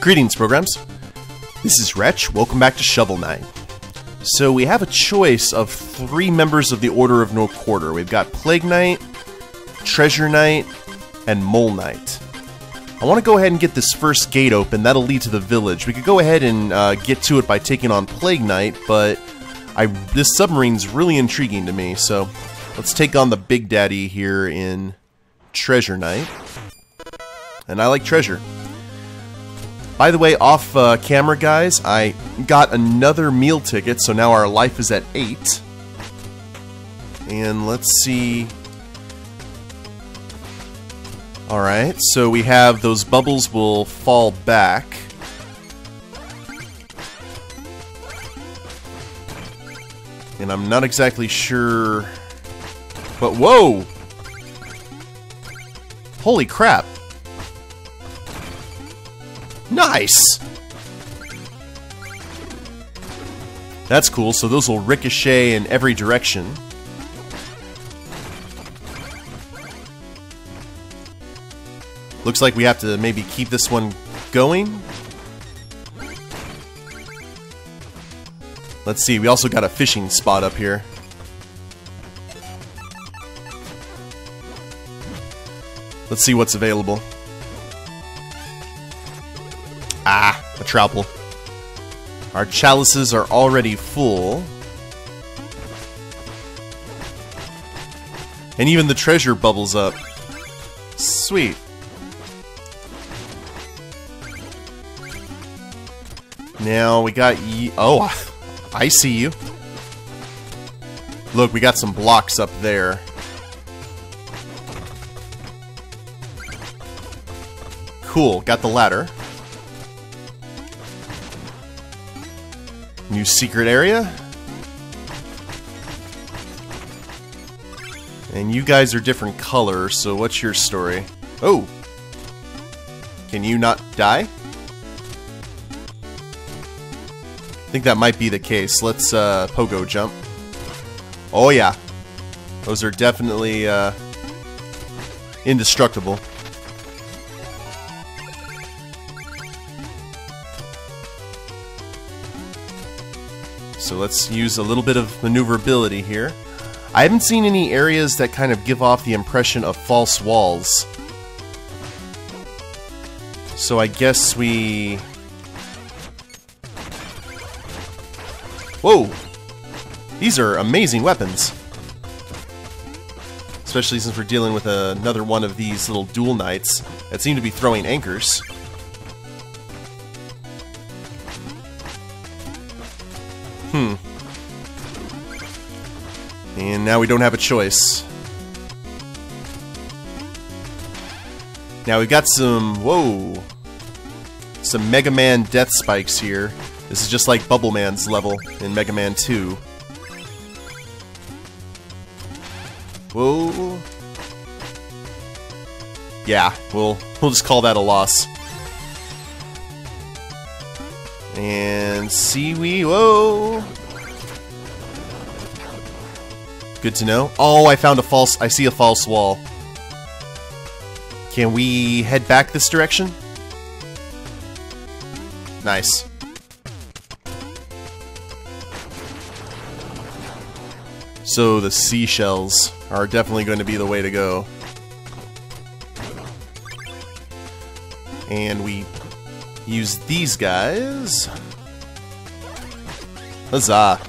Greetings, programs. This is Wretch, welcome back to Shovel Knight. So we have a choice of three members of the Order of No Quarter. We've got Plague Knight, Treasure Knight, and Mole Knight. I want to go ahead and get this first gate open, that'll lead to the village. We could go ahead and get to it by taking on Plague Knight, but this submarine's really intriguing to me, so let's take on the Big Daddy here in Treasure Knight. And I like treasure. By the way, off camera, guys, I got another meal ticket, so now our life is at 8. And let's see. Alright, so we have those bubbles will fall back. And I'm not exactly sure. But whoa! Holy crap! Nice! That's cool, so those will ricochet in every direction. Looks like we have to maybe keep this one going. Let's see, we also got a fishing spot up here. Let's see what's available. Ah, a trowel. Our chalices are already full. And even the treasure bubbles up. Sweet. Now we got oh, I see you. Look, we got some blocks up there. Cool, got the ladder. New secret area. And you guys are different colors, so what's your story? Oh! Can you not die? I think that might be the case. Let's pogo jump. Oh yeah. Those are definitely indestructible. So let's use a little bit of maneuverability here. I haven't seen any areas that kind of give off the impression of false walls. So I guess we... Whoa! These are amazing weapons. Especially since we're dealing with another one of these little duel knights that seem to be throwing anchors. And now we don't have a choice. Now we've got some... Whoa! Some Mega Man death spikes here. This is just like Bubble Man's level in Mega Man 2. Whoa! Yeah, we'll just call that a loss. And... seaweed... Whoa! Good to know. Oh, I see a false wall. Can we head back this direction? Nice. So the seashells are definitely going to be the way to go. And we use these guys. Huzzah.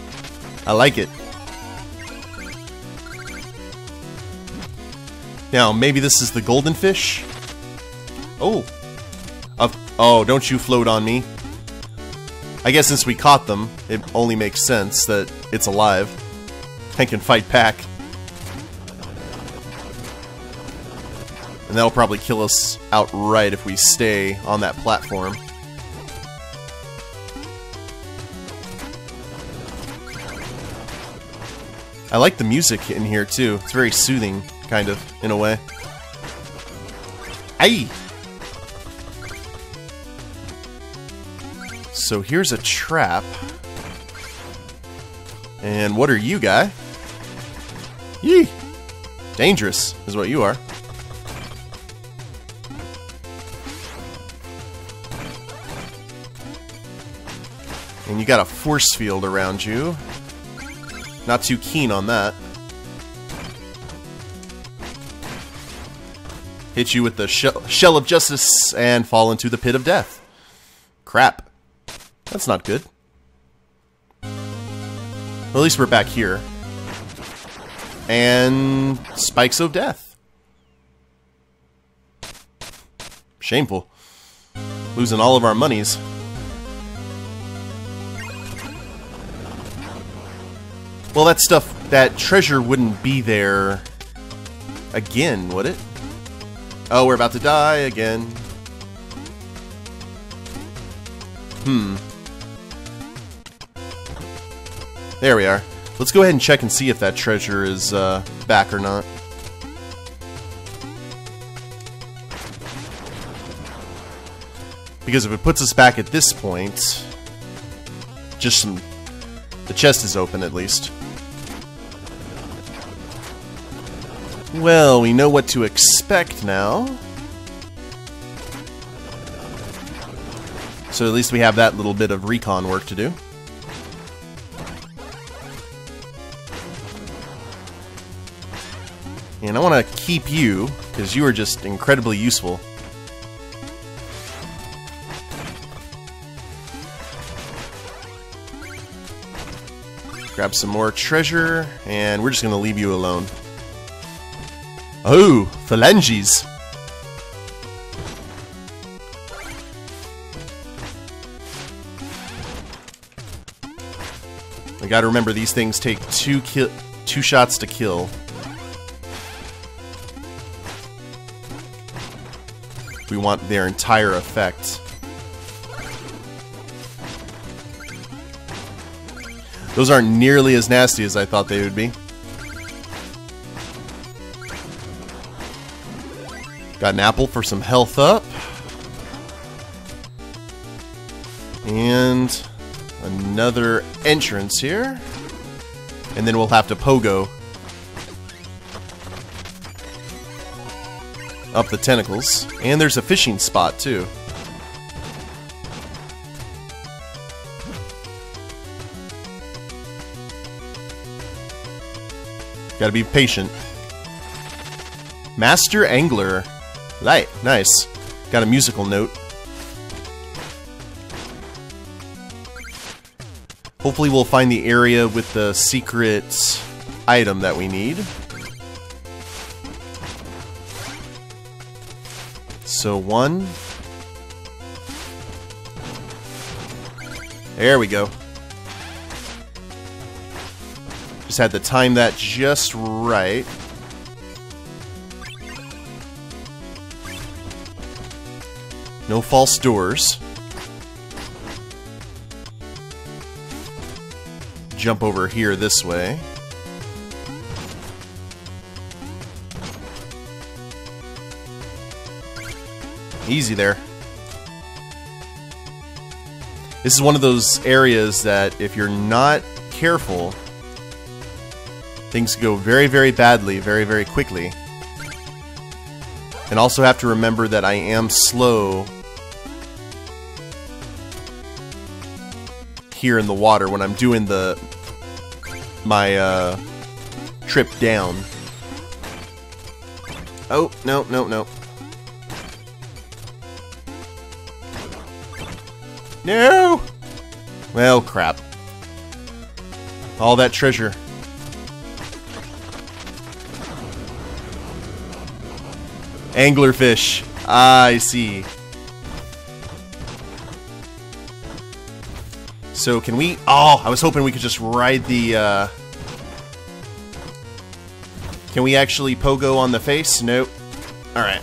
I like it. Now, maybe this is the golden fish? Oh. Oh, don't you float on me. I guess since we caught them, it only makes sense that it's alive and can fight back. And that'll probably kill us outright if we stay on that platform. I like the music in here, too. It's very soothing. Kind of, in a way. Aye! So here's a trap. And what are you, guy? Yee! Dangerous is what you are. And you got a force field around you. Not too keen on that. Hit you with the shell of justice and fall into the pit of death. Crap. That's not good. Well, at least we're back here. And spikes of death. Shameful. Losing all of our monies. Well, that stuff, that treasure wouldn't be there again, would it? Oh, we're about to die again. There we are. Let's go ahead and check and see if that treasure is back or not. Because if it puts us back at this point, just some... The chest is open, at least. Well, we know what to expect now. So at least we have that little bit of recon work to do. And I want to keep you, because you are just incredibly useful. Grab some more treasure, and we're just going to leave you alone. Oh, phalanges! I gotta remember these things take two shots to kill. We want their entire effect. Those aren't nearly as nasty as I thought they would be. Got an apple for some health up. And another entrance here. And then we'll have to pogo up the tentacles. And there's a fishing spot too. Gotta be patient. Master Angler. Light. Nice. Got a musical note. Hopefully we'll find the area with the secret item that we need. So one. There we go. Just had to time that just right. No false doors. Jump over here this way. Easy there. This is one of those areas that if you're not careful, things go very, very badly, very, very quickly. And also have to remember that I am slow here in the water when I'm doing the my trip down. Oh, no, no, no. No! Well, crap. All that treasure. Anglerfish. Ah, I see. So can we... Oh, I was hoping we could just ride the... Can we actually pogo on the face? Nope. Alright.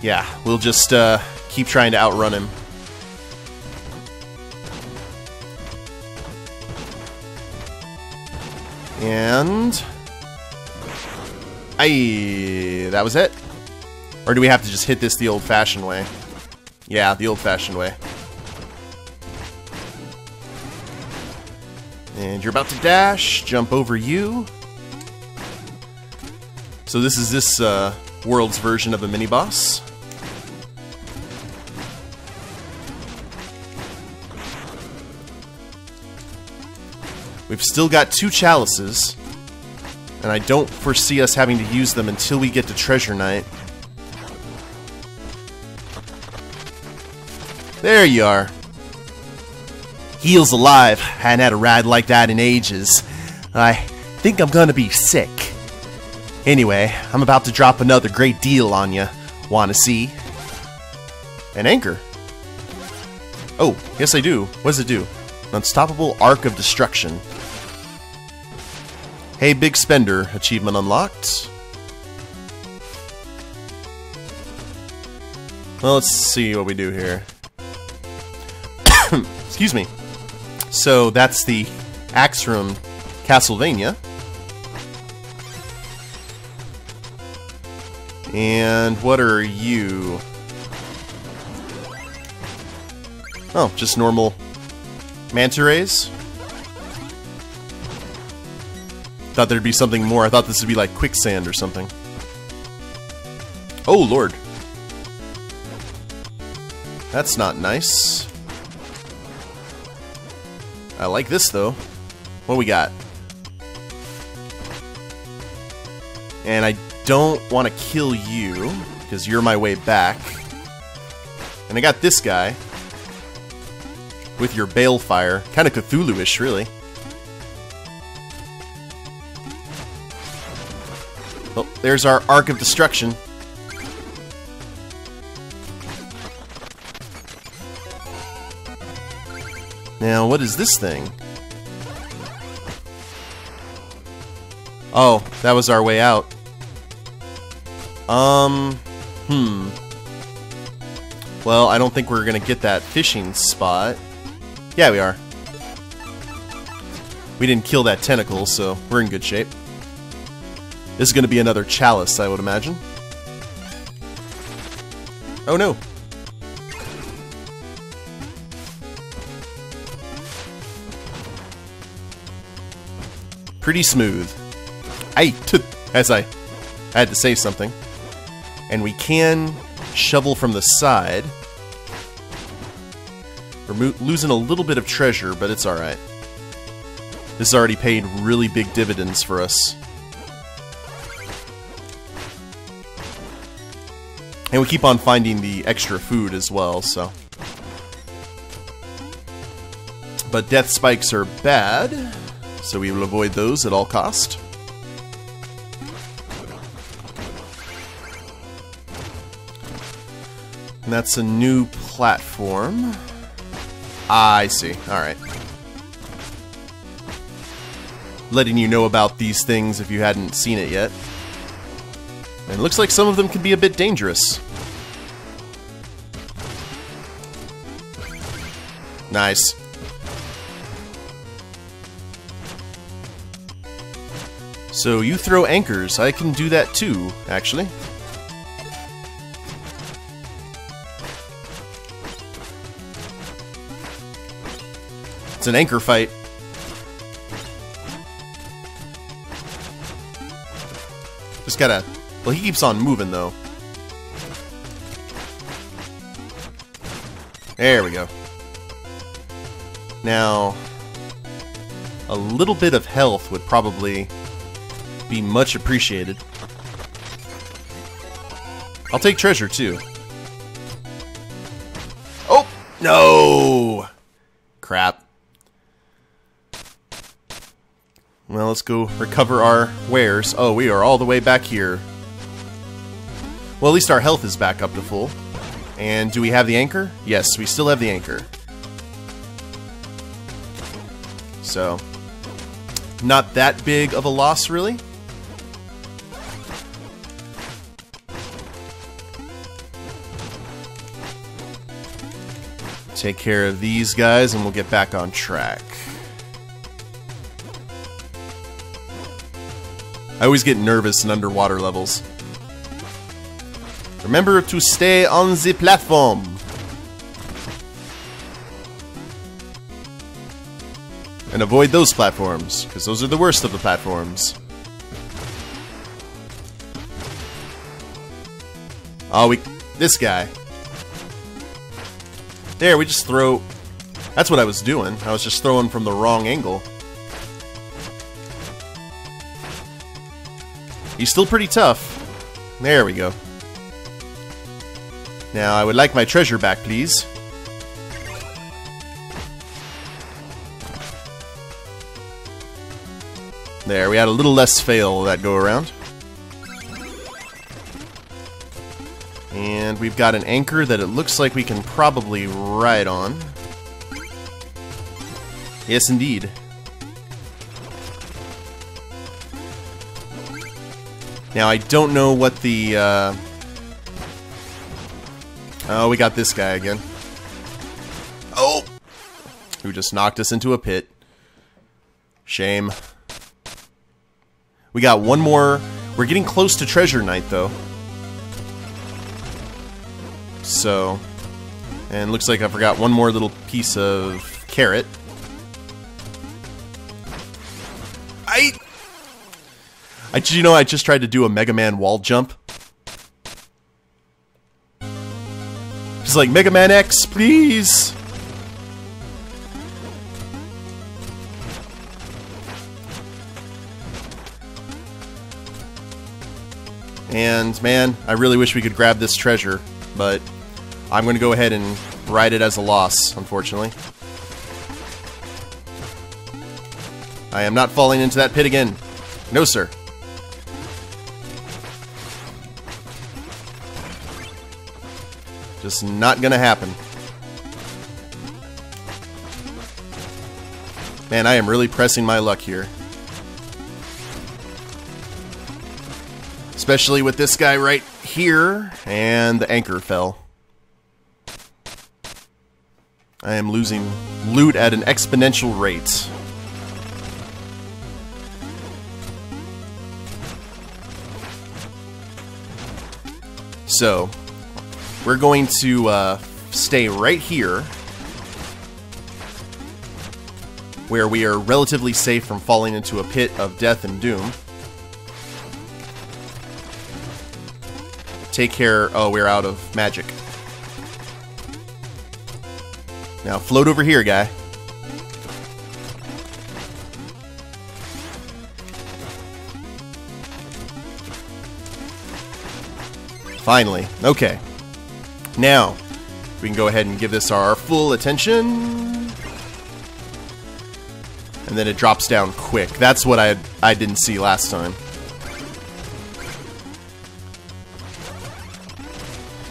Yeah, we'll just keep trying to outrun him. And... Aye, that was it. Or do we have to just hit this the old-fashioned way? Yeah, the old-fashioned way. And you're about to dash, jump over you. So this is this world's version of a mini-boss. We've still got 2 chalices, and I don't foresee us having to use them until we get to Treasure Knight. There you are. Heels alive. Hadn't had a ride like that in ages. I think I'm gonna be sick. Anyway, I'm about to drop another great deal on ya. Wanna see? An anchor. Oh, yes I do. What does it do? An unstoppable arc of destruction. Hey, Big Spender. Achievement unlocked. Well, let's see what we do here. Excuse me. So, that's the axe from Castlevania. And what are you? Oh, just normal manta rays. Thought there'd be something more. I thought this would be like quicksand or something. Oh, Lord. That's not nice. I like this, though. What we got? And I don't want to kill you, because you're my way back. And I got this guy. With your balefire. Kind of Cthulhu-ish, really. Oh, there's our Arc of Destruction. Now, what is this thing? Oh, that was our way out. Well, I don't think we're gonna get that fishing spot. Yeah, we are. We didn't kill that tentacle, so we're in good shape. This is gonna be another chalice, I would imagine. Oh no! Pretty smooth. I had to say something. And we can shovel from the side. We're losing a little bit of treasure, but it's alright. This has already paid really big dividends for us. And we keep on finding the extra food as well, so. But death spikes are bad, so we will avoid those at all cost. And that's a new platform. Ah, I see. Alright. Letting you know about these things if you hadn't seen it yet. And it looks like some of them can be a bit dangerous. Nice. So you throw anchors. I can do that too, actually. It's an anchor fight. Just gotta... Well, he keeps on moving, though. There we go. Now, a little bit of health would probably be much appreciated. I'll take treasure, too. Oh! No! Crap. Well, let's go recover our wares. Oh, we are all the way back here. Well, at least our health is back up to full. And do we have the anchor? Yes, we still have the anchor. So, not that big of a loss, really. Take care of these guys and we'll get back on track. I always get nervous in underwater levels. Remember to stay on the platform. And avoid those platforms, because those are the worst of the platforms. Oh, this guy. There, we just throw... That's what I was doing. I was just throwing from the wrong angle. He's still pretty tough. There we go. Now, I would like my treasure back, please. There, we had a little less fail that go around. And we've got an anchor that it looks like we can probably ride on. Yes, indeed. Now, I don't know what the... Oh, we got this guy again. Oh! Who just knocked us into a pit. Shame. We got one more. We're getting close to Treasure Knight, though. So... And looks like I forgot one more little piece of carrot. You know, I just tried to do a Mega Man wall jump. It's like, Mega Man X, please! And, man, I really wish we could grab this treasure, but I'm gonna go ahead and write it as a loss, unfortunately. I am not falling into that pit again. No, sir. Just not gonna happen. Man, I am really pressing my luck here. Especially with this guy right here, and the anchor fell. I am losing loot at an exponential rate. So... we're going to stay right here, where we are relatively safe from falling into a pit of death and doom. Take care. Oh, we're out of magic. Now float over here, guy. Finally. Okay. Now, we can go ahead and give this our full attention. And then it drops down quick. That's what I didn't see last time.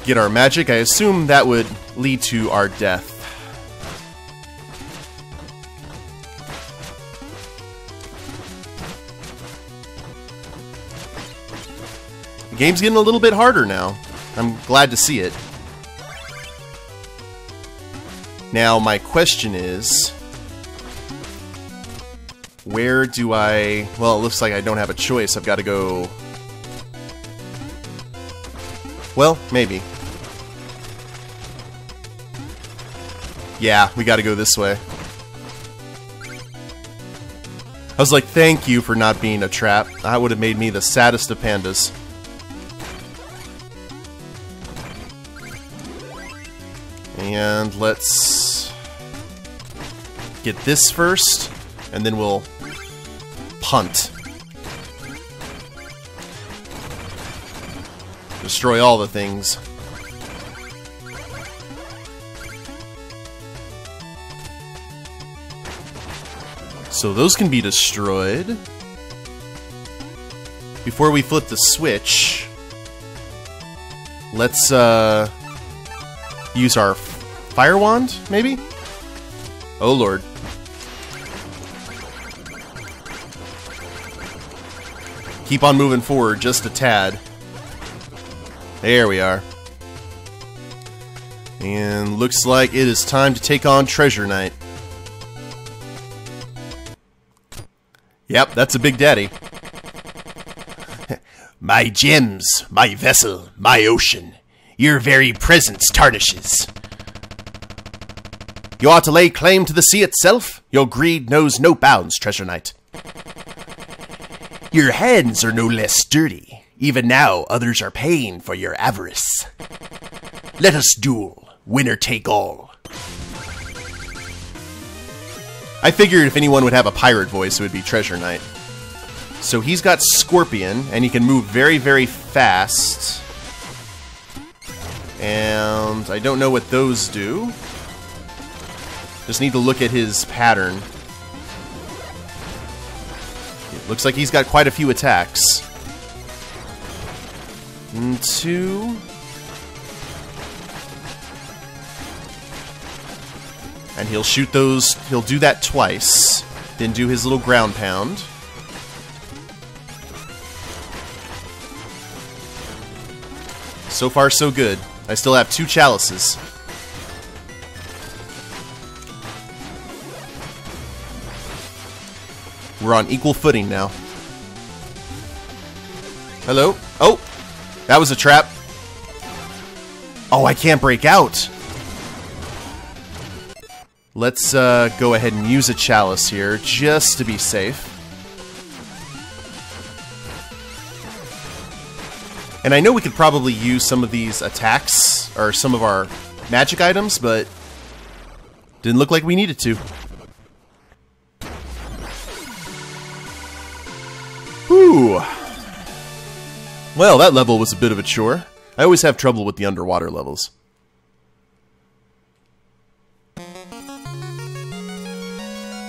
Get our magic. I assume that would lead to our death. The game's getting a little bit harder now. I'm glad to see it. Now, my question is... where do I... well, it looks like I don't have a choice. I've got to go... well, maybe. Yeah, we got to go this way. I was like, thank you for not being a trap. That would have made me the saddest of pandas. And let's get this first, and then we'll punt. Destroy all the things. So those can be destroyed. Before we flip the switch, let's use our fire wand, maybe? Oh, Lord. Keep on moving forward just a tad. There we are. And looks like it is time to take on Treasure Knight. Yep, that's a big daddy. My gems, my vessel, my ocean. Your very presence tarnishes. You ought to lay claim to the sea itself. Your greed knows no bounds, Treasure Knight. Your hands are no less sturdy. Even now, others are paying for your avarice. Let us duel. Winner take all. I figured if anyone would have a pirate voice, it would be Treasure Knight. So he's got Scorpion, and he can move very, very fast. And I don't know what those do. Just need to look at his pattern. It looks like he's got quite a few attacks. And two. And he'll shoot those, he'll do that twice. Then do his little ground pound. So far, so good. I still have 2 chalices. We're on equal footing now. Hello? Oh! That was a trap. Oh, I can't break out! Let's go ahead and use a chalice here, just to be safe. And I know we could probably use some of these attacks, or some of our magic items, but didn't look like we needed to. Whew. Well, that level was a bit of a chore. I always have trouble with the underwater levels.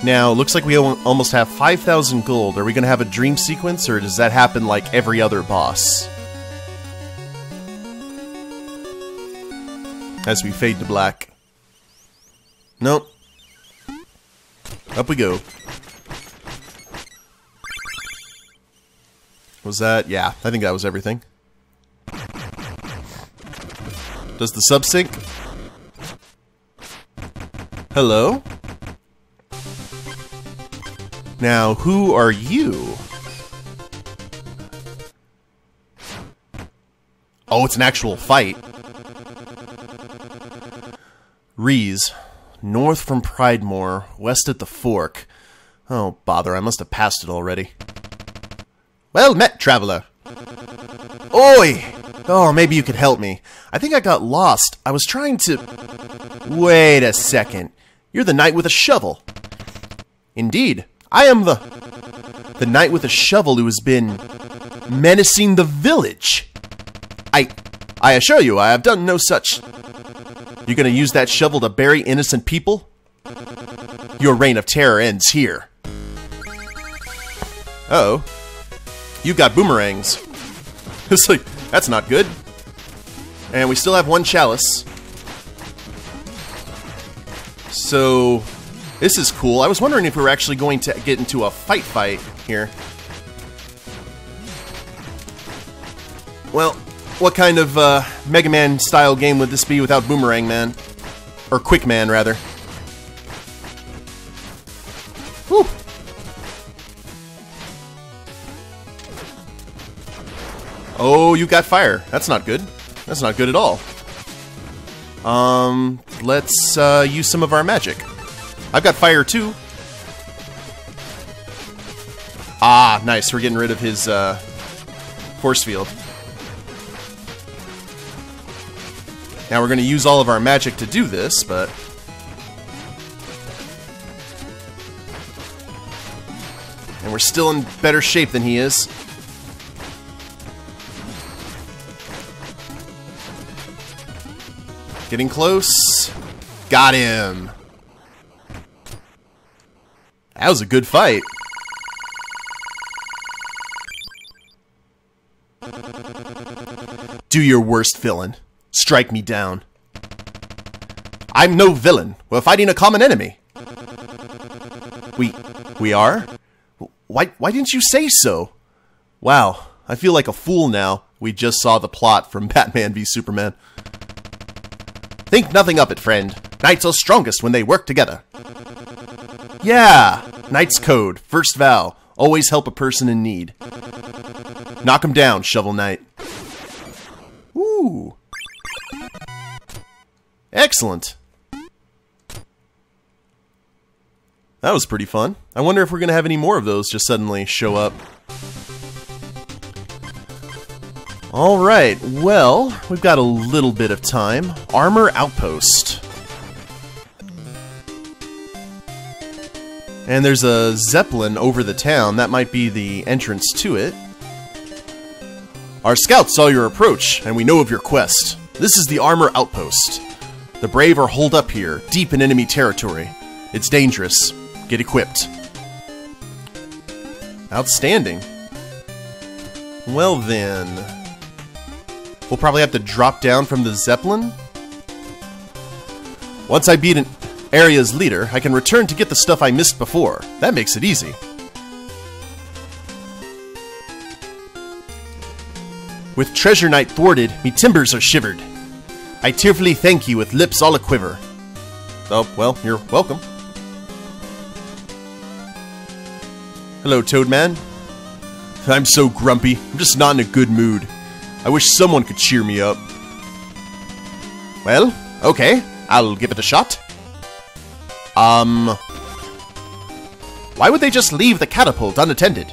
Now, looks like we almost have 5,000 gold. Are we going to have a dream sequence, or does that happen like every other boss? As we fade to black. Nope. Up we go. Was that? Yeah, I think that was everything. Does the sub sync? Hello? Now, who are you? Oh, it's an actual fight. Rees, north from Pridemore, west at the fork. Oh, bother, I must have passed it already. Well met, traveler. Oi! Oh, maybe you could help me. I think I got lost. I was trying to... Wait a second. You're the knight with a shovel. Indeed, I am the knight with a shovel who has been menacing the village. I assure you, I have done no such... You're gonna use that shovel to bury innocent people? Your reign of terror ends here. Uh-oh. You've got boomerangs. It's like, that's not good. And we still have 1 chalice. So, this is cool. I was wondering if we were actually going to get into a fight here. Well... What kind of Mega Man style game would this be without Boomerang Man? Or Quick Man, rather. Whew. Oh, you got fire. That's not good. That's not good at all. Let's use some of our magic. I've got fire too. Ah, nice. We're getting rid of his force field. Now we're going to use all of our magic to do this, but... And we're still in better shape than he is. Getting close. Got him. That was a good fight. Do your worst, villain. Strike me down. I'm no villain. We're fighting a common enemy. We are? Why didn't you say so? Wow, I feel like a fool now. We just saw the plot from Batman v Superman. Think nothing of it, friend. Knights are strongest when they work together. Yeah! Knight's code, first vow. Always help a person in need. Knock him down, Shovel Knight. Ooh. Excellent. That was pretty fun. I wonder if we're going to have any more of those just suddenly show up. Alright, well, we've got a little bit of time. Armor Outpost. And there's a zeppelin over the town. That might be the entrance to it. Our scouts saw your approach, and we know of your quest. This is the armor outpost. The brave are holed up here, deep in enemy territory. It's dangerous. Get equipped. Outstanding. Well then... we'll probably have to drop down from the zeppelin. Once I beat an area's leader, I can return to get the stuff I missed before. That makes it easy. With Treasure Knight thwarted, me timbers are shivered. I tearfully thank you with lips all a-quiver. Oh, well, you're welcome. Hello, Toadman. I'm so grumpy. I'm just not in a good mood. I wish someone could cheer me up. Well, okay. I'll give it a shot. Why would they just leave the catapult unattended?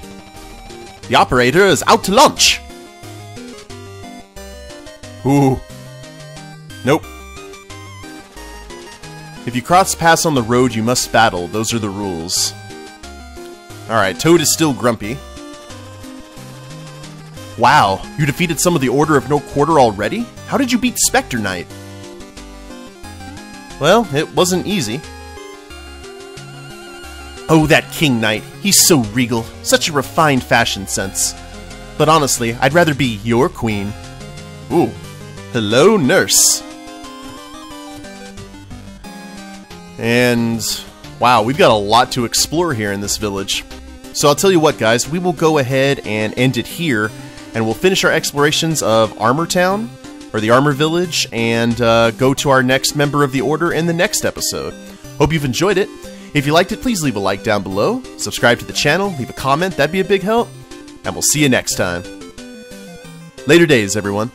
The operator is out to lunch. Ooh. Nope. If you cross paths on the road, you must battle. Those are the rules. Alright, Toad is still grumpy. Wow, you defeated some of the Order of No Quarter already? How did you beat Spectre Knight? Well, it wasn't easy. Oh, that King Knight. He's so regal. Such a refined fashion sense. But honestly, I'd rather be your queen. Ooh. Hello, nurse. And... wow, we've got a lot to explore here in this village. So I'll tell you what, guys. We will go ahead and end it here. And we'll finish our explorations of Armor Town, or the Armor Village, and go to our next member of the Order in the next episode. Hope you've enjoyed it. If you liked it, please leave a like down below, subscribe to the channel, leave a comment, that'd be a big help, and we'll see you next time. Later days, everyone.